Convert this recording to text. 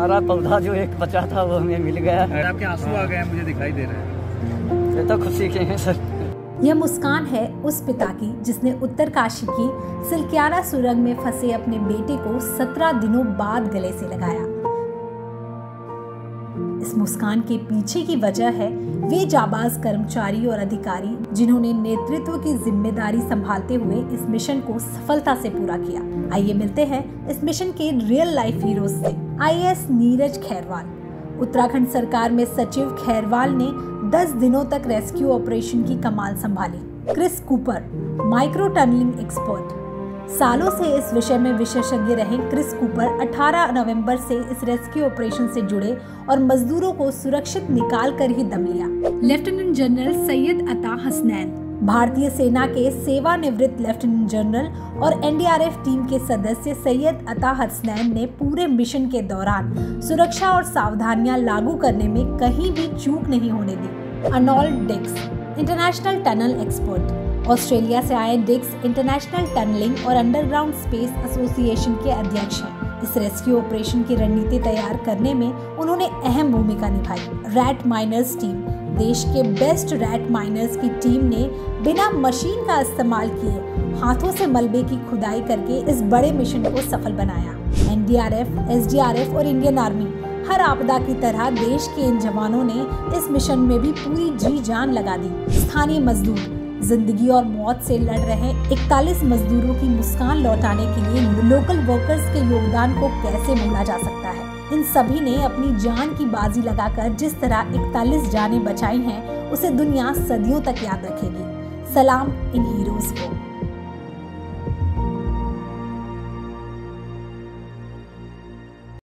हमारा पौधा जो एक बचा था वो हमें मिल गया। आपके आंसू आ गए हैं, मुझे दिखाई दे रहे हैं। ये तो खुशी के हैं सर। यह मुस्कान है उस पिता की जिसने उत्तरकाशी की सिल्कियारा सुरंग में फंसे अपने बेटे को 17 दिनों बाद गले से लगाया। इस मुस्कान के पीछे की वजह है वे जाबाज कर्मचारी और अधिकारी जिन्होंने नेतृत्व की जिम्मेदारी संभालते हुए इस मिशन को सफलता से पूरा किया। आइए मिलते हैं इस मिशन के रियल लाइफ हीरोज से। IAS नीरज खैरवाल। उत्तराखंड सरकार में सचिव खैरवाल ने 10 दिनों तक रेस्क्यू ऑपरेशन की कमान संभाली। Chris Cooper, micro tunnelling expert. सालों से इस विषय में विशेषज्ञ रहे क्रिस कूपर 18 नवंबर से इस रेस्क्यू ऑपरेशन से जुड़े और मजदूरों को सुरक्षित निकाल कर ही दम लिया। लेफ्टिनेंट जनरल सैयद अता हसनैन, भारतीय सेना के सेवानिवृत्त लेफ्टिनेंट जनरल और एनडीआरएफ टीम के सदस्य सैयद अता हसनैन ने पूरे मिशन के दौरान सुरक्षा और सावधानियां लागू करने में कहीं भी चूक नहीं होने दी। Dix international tunnel expert. Australia से आए डिक्स इंटरनेशनल टनलिंग और अंडरग्राउंड स्पेस एसोसिएशन के अध्यक्ष हैं। इस रेस्क्यू ऑपरेशन की रणनीति तैयार करने में उन्होंने अहम भूमिका निभाई। Rat miners team. देश के बेस्ट रैट माइनर्स की टीम ने बिना मशीन का इस्तेमाल किए हाथों से मलबे की खुदाई करके इस बड़े मिशन को सफल बनाया। एनडीआरएफ, एसडीआरएफ और इंडियन आर्मी। हर आपदा की तरह देश के इन जवानों ने इस मिशन में भी पूरी जी जान लगा दी। स्थानीय मजदूर। जिंदगी और मौत से लड़ रहे 41 मजदूरों की मुस्कान लौटाने के लिए लोकल वर्कर्स के योगदान को कैसे भूला जा सकता है। इन सभी ने अपनी जान की बाजी लगाकर जिस तरह 41 जानें बचाई हैं, उसे दुनिया सदियों तक याद रखेगी। सलाम इन हीरोज को।